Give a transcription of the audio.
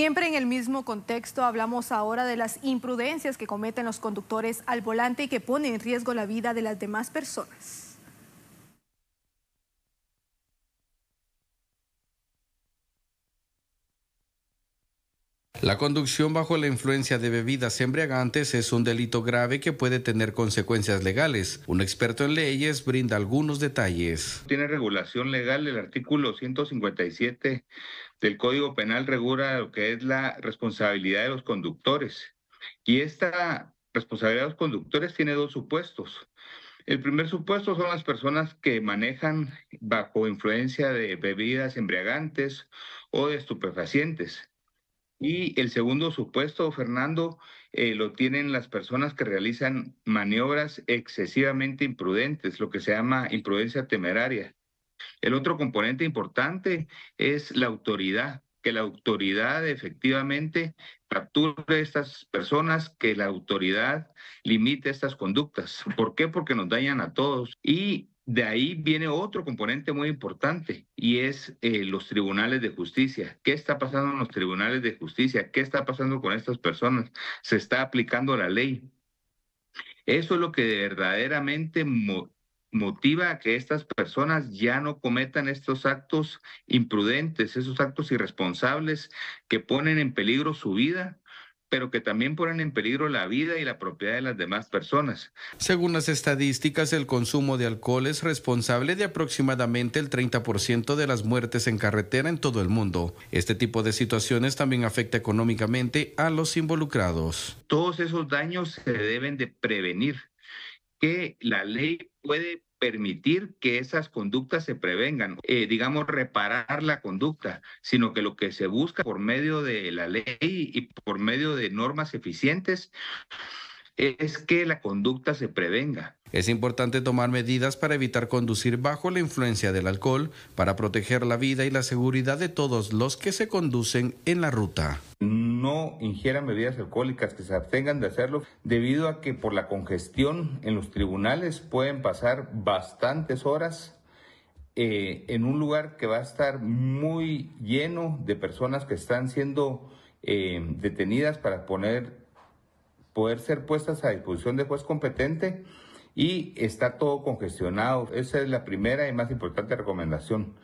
Siempre en el mismo contexto, hablamos ahora de las imprudencias que cometen los conductores al volante y que ponen en riesgo la vida de las demás personas. La conducción bajo la influencia de bebidas embriagantes es un delito grave que puede tener consecuencias legales. Un experto en leyes brinda algunos detalles. Tiene regulación legal el artículo 157 del Código Penal, regula lo que es la responsabilidad de los conductores. Y esta responsabilidad de los conductores tiene dos supuestos. El primer supuesto son las personas que manejan bajo influencia de bebidas embriagantes o de estupefacientes. Y el segundo supuesto, Fernando, lo tienen las personas que realizan maniobras excesivamente imprudentes, lo que se llama imprudencia temeraria. El otro componente importante es la autoridad, que la autoridad efectivamente capture a estas personas, que la autoridad limite estas conductas. ¿Por qué? Porque nos dañan a todos. Y de ahí viene otro componente muy importante y es los tribunales de justicia. ¿Qué está pasando en los tribunales de justicia? ¿Qué está pasando con estas personas? ¿Se está aplicando la ley? Eso es lo que verdaderamente motiva a que estas personas ya no cometan estos actos imprudentes, esos actos irresponsables que ponen en peligro su vida, pero que también ponen en peligro la vida y la propiedad de las demás personas. Según las estadísticas, el consumo de alcohol es responsable de aproximadamente el 30% de las muertes en carretera en todo el mundo. Este tipo de situaciones también afecta económicamente a los involucrados. Todos esos daños se deben de prevenir, que la ley puede permitir que esas conductas se prevengan, digamos, reparar la conducta, sino que lo que se busca por medio de la ley y por medio de normas eficientes es que la conducta se prevenga. Es importante tomar medidas para evitar conducir bajo la influencia del alcohol, para proteger la vida y la seguridad de todos los que se conducen en la ruta. No ingieran bebidas alcohólicas, que se abstengan de hacerlo, debido a que por la congestión en los tribunales pueden pasar bastantes horas en un lugar que va a estar muy lleno de personas que están siendo detenidas para poder ser puestas a disposición del juez competente, y está todo congestionado. Esa es la primera y más importante recomendación.